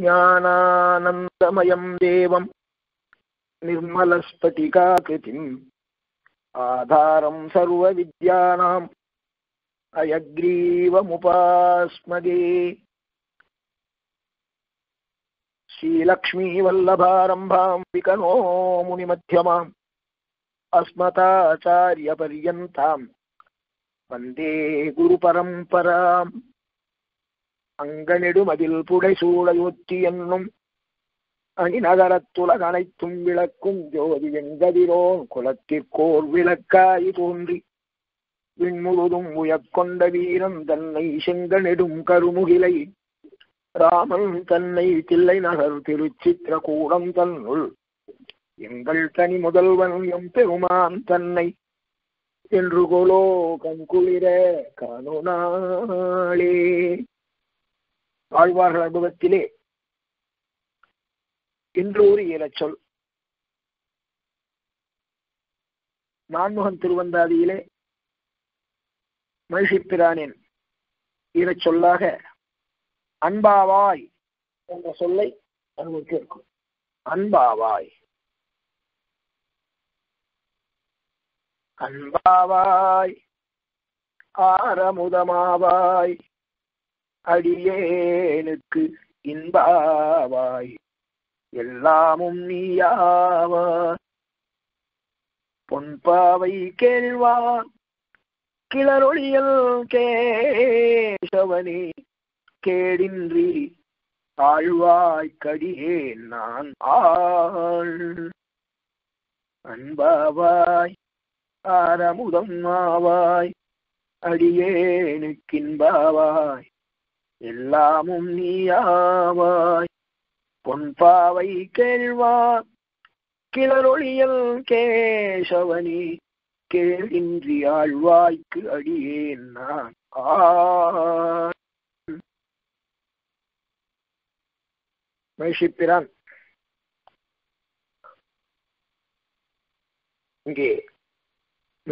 ज्ञानानन्दमयं देवं निर्मलस्फटिकाकृतिं आधारं सर्वविद्यानां अयग्रीवमुपास्मदे। श्रीलक्ष्मीवल्लभारम्भां विकनो मुनिमध्यमां अस्मदाचार्यपर्यन्तां वन्दे गुरुपरम्पराम्। அங்கநெடுமதில் புடைசூழலொத்தி என்னும் அணிநகரத்துலக அனைத்தும் விளக்கும் ஜோதி எங்கதிரோன் குலத்திற்கோர் விளக்காய் தோன்றி விண்முழுதும் உயக்கொண்ட வீரன் தன்னை செங்கநெடும் கருமுகிலை ராமன் தன்னை தில்லை நகர் திருச்சித்திரகூடம் தன்னுள் எங்கள் தனி முதல்வன் எம் பெருமான் தன்னை என்று கொலோ கண்குளிர காணோனாளே. ஆழ்வார்கள் அனுபவத்திலே இன்று ஒரு ஈரச்சொல் நான்முகன் திருவந்தாதியிலே மகிழ்ச்சிப்பிரானின் ஈரச்சொல்லாக அன்பாவாய் என்ற சொல்லை அனுபவிக்க இருக்கும். அன்பாவாய் அன்பாவாய் ஆரமுதமாவாய் அடியேனுக்கு இன்பாவாய் எல்லாமும் நீயாவாய் பொன்பாவை கேள்வா கிளரொளியல் கேசவனே கேடின்றி ஆழ்வாய்க்கடியே நான் ஆள். அன்பாவாய் ஆரமுதம் ஆவாய் அடியேனுக்கின்பாவாய் எல்லாமும் நீயாவாய் பொன்பாவை கேள்வா கிளரொளியல் கேசவனே கேளின்றி ஆழ்வாய்க்கு அடியேன் நான் ஆள். மகிழ்ச்சிப்பிரான் இங்கே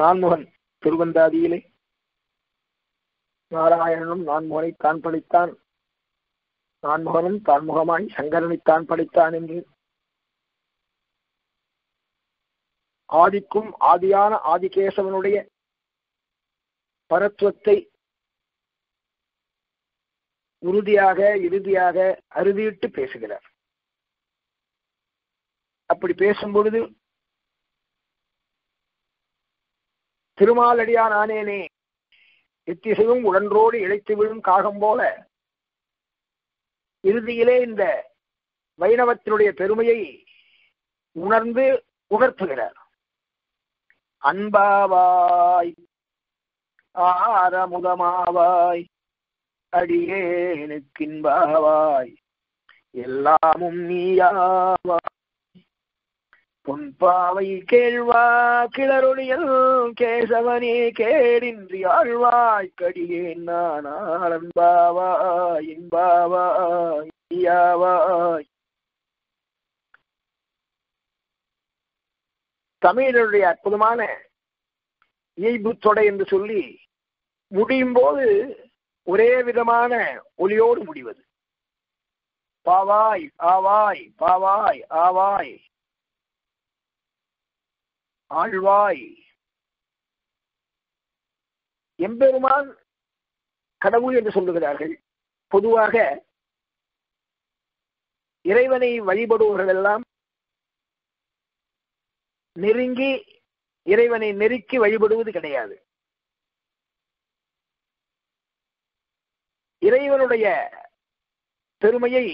நான்முகன் திருவந்தாதியிலே நாராயணனும் நான்முகனை தான் படைத்தான், நான்முகனும் தான்முகமாய் சங்கரனை தான் படைத்தான் என்று ஆதிக்கும் ஆதியான ஆதிகேசவனுடைய பரத்துவத்தை உறுதியாக இறுதியாக அறுதியிட்டு பேசுகிறார். அப்படி பேசும் பொழுது திருமாலடியான் ஆனேனே எத்திசையும் உடன்றோடு இழைத்து விழும் காகம் போல இறுதியிலே இந்த வைணவத்தினுடைய பெருமையை உணர்ந்து உணர்த்துகிறார். அன்பாவாய் ஆரமுதமாவாய் அடியேனுக்கின்பாவாய் எல்லாமும் நீயாவாய் பொன்பாவை கேள்வா கிளரொளியல் கேசவனே கேடின்றி ஆழ்வாய்க்கடியே நானால் அன்பாவாய் இன்பாவாய் நீயாவாய். தமிழருடைய அற்புதமான இயல்பு தொடை என்று சொல்லி முடியும் போது ஒரே விதமான ஒலியோடு முடிவது. பாவாய் ஆவாய் பாவாய் ஆவாய் ஆழ்வாய். எம்பெருமான் கடவுள் என்று சொல்லுகிறார்கள். பொதுவாக இறைவனை வழிபடுபவர்கள் எல்லாம் நெருங்கி இறைவனை நெருக்கி வழிபடுவது கிடையாது. இறைவனுடைய பெருமையை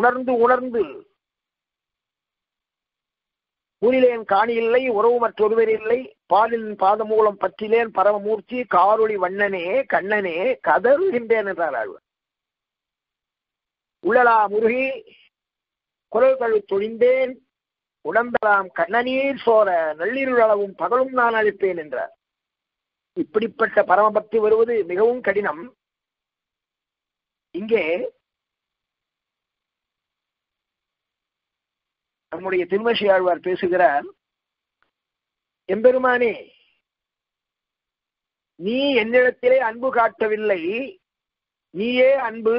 உணர்ந்து உணர்ந்து ஊரிலேன் காணியில்லை உறவு மற்றொருவர் இல்லை பாலின் பாதமூலம் பற்றிலேன் பரமமூர்த்தி காரொளி வண்ணனே கண்ணனே கதறுகின்றேன் என்றார் ஆழ்வார். உள்ளலா முருகி குரல் கழு தொழிந்தேன் உடம்பெலாம் கண்ணநீர் சோர நள்ளிருளவும் பகலும் நான் அளிப்பேன் என்றார். இப்படிப்பட்ட பரமபக்தி வருவது மிகவும் கடினம். இங்கே நம்முடைய திருமஷி ஆழ்வார் பேசுகிறார். எம்பெருமானே நீ என்னிடத்திலே அன்பு காட்டவில்லை, நீயே அன்பு,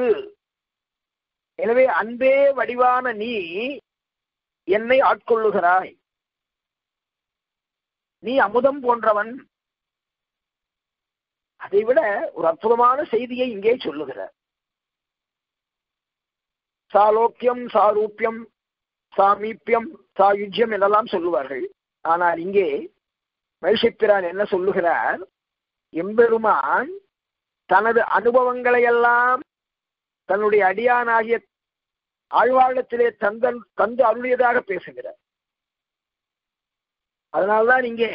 எனவே அன்பே வடிவான நீ என்னை ஆட்கொள்ளுகிறாய். நீ அமுதம் போன்றவன். அதைவிட ஒரு அற்புதமான செய்தியை இங்கே சொல்லுகிறார். சாலோக்கியம், சாரூப்பியம், சாமீப்பியம், சாயுஜ்யம் என்றெல்லாம் சொல்லுவார்கள். ஆனால் இங்கே வைஷப்பிரான் என்ன சொல்லுகிறார்? எம்பெருமான் தனது அனுபவங்களையெல்லாம் தன்னுடைய அடியானாகிய ஆழ்வாழத்திலே தந்து அருளியதாக பேசுகிறார். அதனால்தான் இங்கே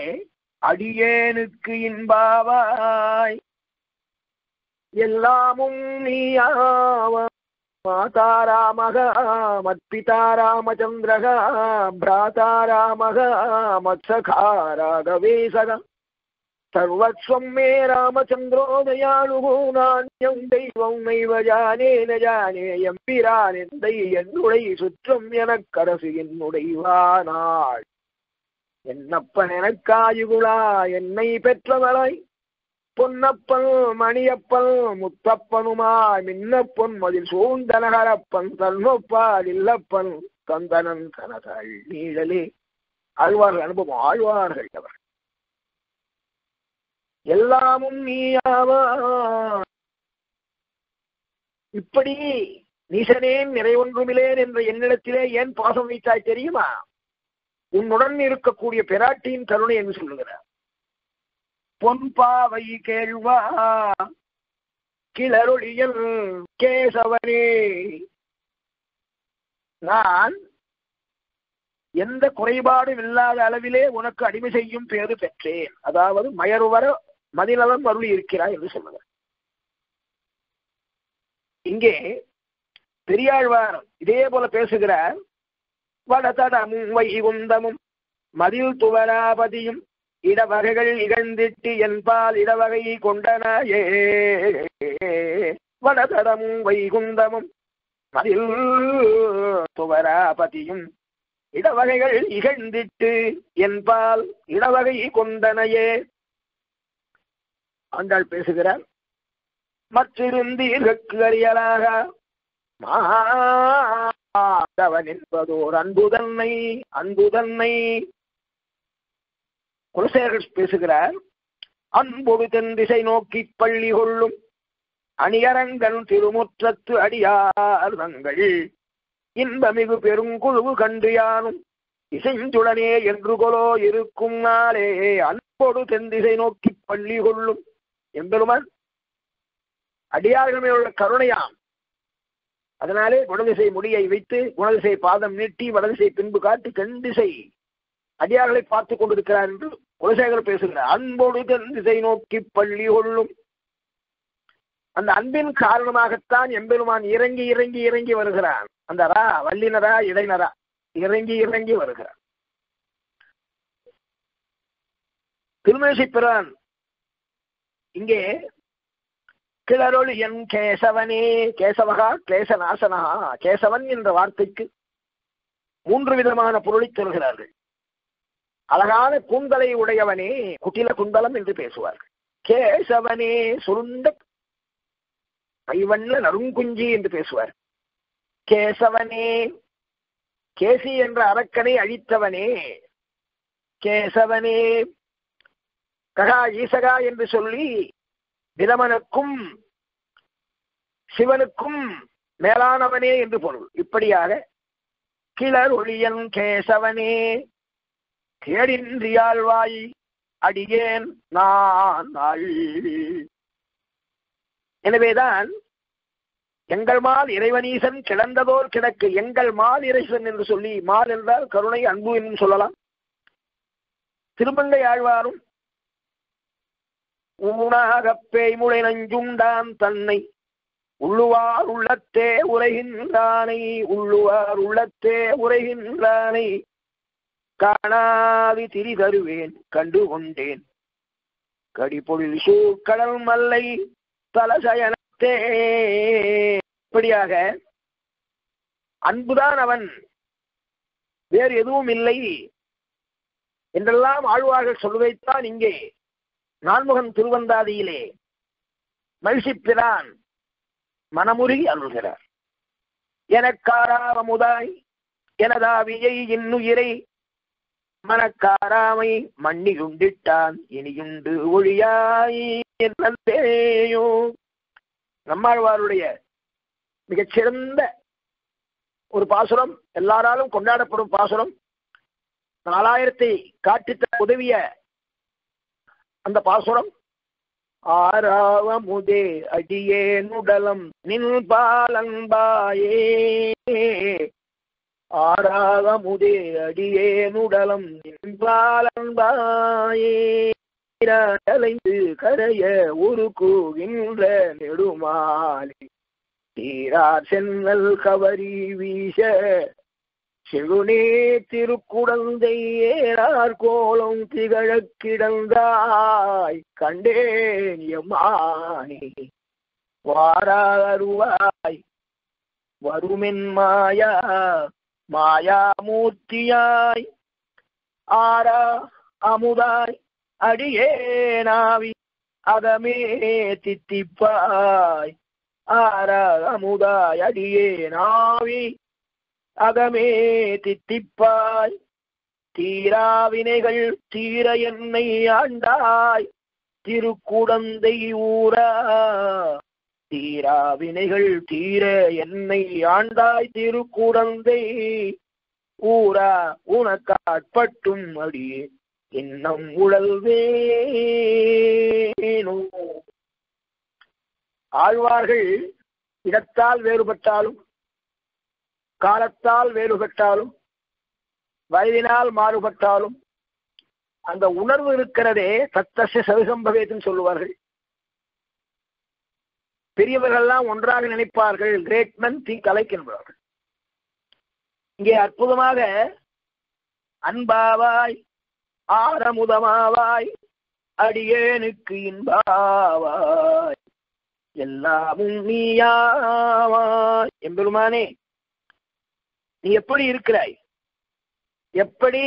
அடியேனுக்கு இன்பாவாய், எல்லாமும் நீயாவாய், மாதாராமக மத்பிதாராமச்சந்திரக பிராதாராமக மத்சகா ராகவேசக சர்வஸ்வம் மே ராமச்சந்திரோ தயாளுகோ நாண்யம் தெய்வம் நைவ ஜானே ந ஜானே எம்பிரான் எந்தை என்னுடை சுற்றம் எனக்கரசு என்னுடைவானாள் என்னப்பன் எனக்காயுகுளா என்னை பெற்றவளாய் பொன்னப்பன் மணியப்பன் முத்தப்பனுமாய் மின்னப்பொன் மதில் சூழ்ந்தனகரப்பன் தன்மப்பால் இல்லப்பன் கந்தனன் கனகள் நீழலே. ஆழ்வார்கள் அனுபவம், ஆழ்வார்கள் அவர் எல்லாமும் நீயாவா. இப்படி நீசனேன் நிறைவொன்றுமிலேன் என்ற என்னிடத்திலே ஏன் பாசம் வைத்தாய் தெரியுமா? உன்னுடன் இருக்கக்கூடிய பெராட்டியின் கருணை என்று சொல்லுகிறார். பொன்பாவை கேள்வா கிளருளியல் கேசவனே, நான் எந்த குறைபாடும் இல்லாத அளவிலே உனக்கு அடிமை செய்யும் பேறு பெற்றேன். அதாவது மயர்வர மதிநலம் அருளி இருக்கிறாய் என்று சொல்லுகிறார். இங்கே பெரியாழ்வார் இதே போல பேசுகிறார். வடதடமும் வைகுந்தமும் மதில் துவராபதியும் இடவகைகள் இகழ்ந்திட்டு என்பால் இடவகை கொண்டனாயே. வடதடமும் வைகுந்தமும் மதில் துவராபதியும் இடவகைகள் இகழ்ந்திட்டு என்பால் இடவகை கொண்டனையே. ஆண்டாள் பேசுகிறார். மற்றிருந்தீர்கற்கு அறியலாக மாதவன் என்பதோர் அன்புதன்னை அன்புதன்னை. குலசேகர் பேசுகிறார். அன்பொடு தென் திசை நோக்கி பள்ளி கொள்ளும் அணியரங்கன் திருமுற்றத்து அடியார் தங்கள் இன்பமிகு பெருங்குழுவு கண்டு யானும் இசைந்துடனே என்று கொலோ இருக்கும் நாளே. அன்போடு தென் திசை நோக்கி பள்ளி கொள்ளும் எம்பெருமான் அடியார்கள் மேலுள்ள கருணையாம். அதனாலே வடதிசை முடியை வைத்து குணதிசை பாதம் நீட்டி வடதிசை பின்பு காட்டி தென்திசை அடியார்களை பார்த்து கொண்டிருக்கிறார் என்று குலசேகர் பேசுகிறார். அன்போடு தென் திசை நோக்கி பள்ளி கொள்ளும். அந்த அன்பின் காரணமாகத்தான் எம்பெருமான் இறங்கி இறங்கி இறங்கி வருகிறான். அந்த ரா வல்லினரா இடைநரா இறங்கி இறங்கி வருகிறான். திருமேசிப்பிரான் இங்கே கிளருள் என் கேசவனே, கேசவகா கேசநாசனகா, கேசவன் என்ற வார்த்தைக்கு மூன்று விதமான பொருளை சொல்கிறார்கள். அழகான கூந்தலை உடையவனே, குட்டில குந்தலம் என்று பேசுவார்கள். கேசவனே சுருண்ட கைவண்ண நறுங்குஞ்சி என்று பேசுவார். கேசவனே கேசி என்ற அரக்கனை அழித்தவனே கேசவனே. ககா ஈசகா என்று சொல்லி பிரமனுக்கும் சிவனுக்கும் மேலானவனே என்று பொருள். இப்படியாக கிளர் ஒளியன் கேசவனே கேடின்றியாழ்வாய் அடியேன் நான். எனவேதான் எங்கள் மால் இறைவனீசன் கிடந்ததோர் கிடக்கு. எங்கள் மால் இறைவன் என்று சொல்லி, மால் என்றால் கருணை அன்பு என்று சொல்லலாம். திருமங்கை ஆழ்வாரும் ஊனாகப் பேய்முளை நஞ்சுண்டான் தன்னை உள்ளுவார் உள்ளத்தே உரைகின்றானை உள்ளுவார் உள்ளத்தே உரைகின்றானை காணாதி திரி தருவேன் கண்டு கொண்டேன் கடிபொழில் சூழ்கடல் மல்லை தலசயனத்தே. இப்படியாக அன்புதான் அவன், வேறு எதுவும் இல்லை என்றெல்லாம் ஆழ்வார்கள் சொல்லுவைத்தான் இங்கே நான்முகன் திருவந்தாதியிலே மகிழ்ச்சிப்பிரான் மனமுருகி அருள்கிறார். எனக்காராமுதாய் எனதாவியை இன்னுயிரை மனக்காராமை மண்ணிலுண்டிட்டான் இனியுண்டு ஒழியாய் என்னேயோ. நம்மாழ்வாருடைய மிகச்சிறந்த ஒரு பாசுரம், எல்லாராலும் கொண்டாடப்படும் பாசுரம், 4000 காட்டித்த உதவிய அந்த பாசுரம். ஆராவமுதே அடியே நுடலம் நின் பாலன்பாயே, ஆராவமுதே அடியே நுடலம் நின் பாலன்பாயே, கலைந்து கரைய ஒரு கூகின்ற நெடுமாலே, தீரார் சென்னல் கவரி வீச செழுநே திருக்குடந்தை ஏறார் கோலம் திகழ கிடந்தாய் கண்டேன் எம்மானே, வாராருவாய் வருமென் மாயா மாயாமூர்த்தியாய், ஆரா அமுதாய் அடியேனாவி அகமே தித்திப்பாய், ஆரா அமுதாய் அடியேனாவி அகமே தித்திப்பாய், தீராவினைகள் தீர என்னை ஆண்டாய் திருக்குடந்தை ஊரா, தீராவினைகள் தீர என்னை ஆண்டாய் திருக்குடந்தை ஊரா, உனக்காட்பட்டும் அடியே இன்னம் உழல்வேனோ. ஆழ்வார்கள் இடத்தால் வேறுபட்டாலும், காலத்தால் வேறுபட்டாலும், வயதினால் மாறுபட்டாலும், அந்த உணர்வு இருக்கிறதே தத்தச சவிசம்பவேதுன்னு சொல்லுவார்கள். பெரியவர்கள்லாம் ஒன்றாக நினைப்பார்கள், கிரேட் மென் திங்க் அலைக் என்பார்கள். இங்கே அற்புதமாக அன்பாவாய் ஆரமுதமாவாய் அடியேனுக்கு இன்பாவாய் எல்லாமும் நீயாவாய். எம்பெருமானே, நீ எப்படி இருக்கிறாய், எப்படி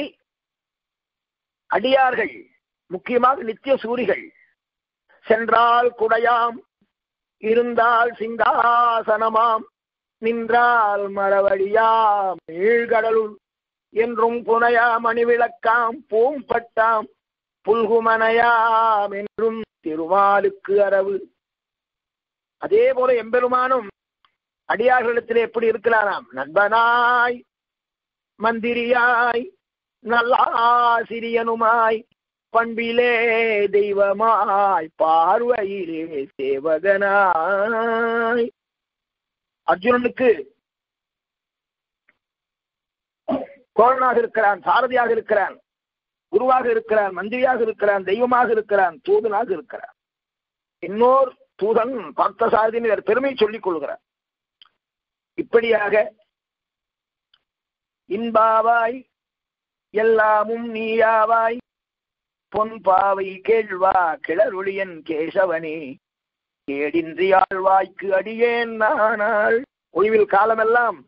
அடியார்கள், முக்கியமாக நித்திய சூரிகள், சென்றால் குடையாம், இருந்தால் சிங்காசனமாம், நின்றால் மரவழியாம், நீழ்கடலுள் என்றும் புனையாம், அணிவிளக்காம் பூம்பட்டாம், புல்குமனையாம் என்றும் திருமாலுக்கு அரவு. அதே போல எம்பெருமானும் அடியார்களிடத்தில் எப்படி இருக்கிறாராம்? நண்பனாய், மந்திரியாய், நல்லாசிரியனுமாய், பண்பிலே தெய்வமாய், பார்வையிலே சேவகனாய். அர்ஜுனனுக்கு தோழனாக இருக்கிறான், சாரதியாக இருக்கிறான், குருவாக இருக்கிறான், மந்திரியாக இருக்கிறான், தெய்வமாக இருக்கிறான், தூதனாக இருக்கிறான். இன்னொரு தூதன் பார்த்த சாரதியின் பெருமையை சொல்லிக் கொள்கிறான். இப்படியாக இன்பாவாய் எல்லாமும் நீயாவாய், பொன்பாவை கேழ்வா கிளருளியன் கேசவனே, கேடின்றி ஆழ்வாய்க்கு அடியேன் நானால், ஒழிவில் காலமெல்லாம்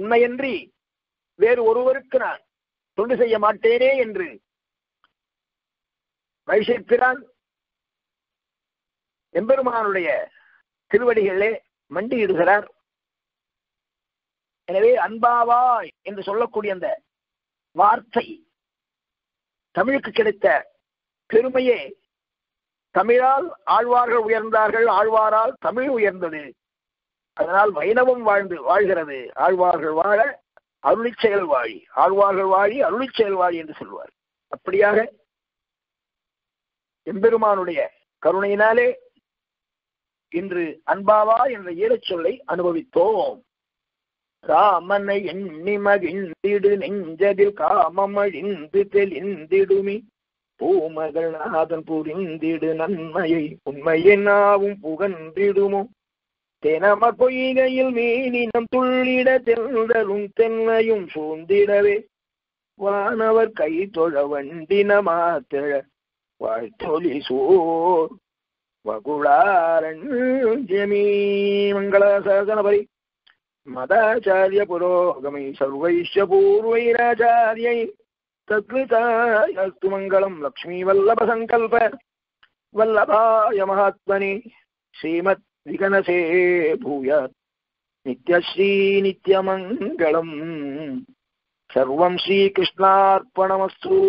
உன்னையன்றி வேறு ஒருவருக்கு நான் தொண்டு செய்ய மாட்டேனே என்று வைசேப்பிரான் எம்பெருமானுடைய திருவடிகளே மண்டியிடுகிறார். எனவே அன்பாவாய் என்று சொல்லக்கூடிய அந்த வார்த்தை தமிழுக்கு கிடைத்த பெருமையே, தமிழால் ஆழ்வார்கள் உயர்ந்தார்கள், ஆழ்வாரால் தமிழ் உயர்ந்தது, அதனால் வைணவம் வாழ்கிறது, ஆழ்வார்கள் வாழ அருளி செயல் வாழி, ஆழ்வார்கள் வாழி அருளி செயல் வாழி என்று சொல்வார். அப்படியாக எம்பெருமானுடைய கருணையினாலே இன்று அன்பாவாய் என்ற ஈரச்சொல்லை அனுபவித்தோம். ராமனை எண்ணி மகிழ்ந்திடு நெஞ்சதில் காமமழிந்து தெளிந்திடுமி, பூமகள் நாதன் புரிந்திடு நன்மையை உண்மையென்னாவும் புகன்றிடுமோ, தெனமர் பொய்கையில் மீனினம் துள்ளிட தென்றலும் தென்னையும் சூழ்ந்திடவே, வானவர் கை தொழ வண்டினமாத்திழ வாழ்த்தொலி சோர் வகுளாரன் ஜெமீ. மங்களாசாசனபரி மதாச்சாரிய புரோகமை சர்வைஷ்ய பூர்வைராச்சாரியை தத்விதாய அஸ்து மங்களம். லக்ஷ்மீ வல்லப சங்கல்ப வல்லபாய மகாத்மனே ஸ்ரீமத் விகனசே பூயாத். नित्यश्री नित्यमंगलम् सर्वं श्रीकृष्णार्पणमस्तु।